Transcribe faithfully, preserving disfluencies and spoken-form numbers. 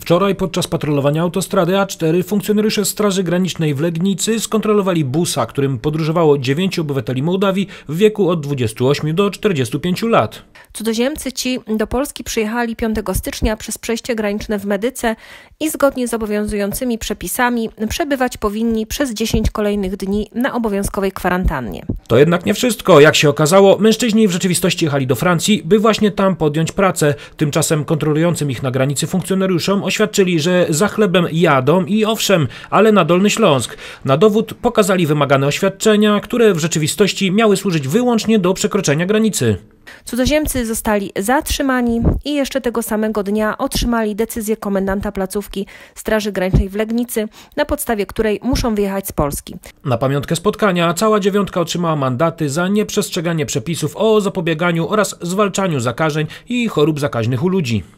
Wczoraj podczas patrolowania autostrady A cztery funkcjonariusze Straży Granicznej w Legnicy skontrolowali busa, którym podróżowało dziewięciu obywateli Mołdawii w wieku od dwudziestu ośmiu do czterdziestu pięciu lat. Cudzoziemcy ci do Polski przyjechali piątego stycznia przez przejście graniczne w Medyce i zgodnie z obowiązującymi przepisami przebywać powinni przez dziesięć kolejnych dni na obowiązkowej kwarantannie. To jednak nie wszystko. Jak się okazało, mężczyźni w rzeczywistości jechali do Francji, by właśnie tam podjąć pracę. Tymczasem kontrolującym ich na granicy funkcjonariuszom oświadczyli, że za chlebem jadą i owszem, ale na Dolny Śląsk. Na dowód pokazali wymagane oświadczenia, które w rzeczywistości miały służyć wyłącznie do przekroczenia granicy. Cudzoziemcy zostali zatrzymani i jeszcze tego samego dnia otrzymali decyzję komendanta placówki Straży Granicznej w Legnicy, na podstawie której muszą wyjechać z Polski. Na pamiątkę spotkania cała dziewiątka otrzymała mandaty za nieprzestrzeganie przepisów o zapobieganiu oraz zwalczaniu zakażeń i chorób zakaźnych u ludzi.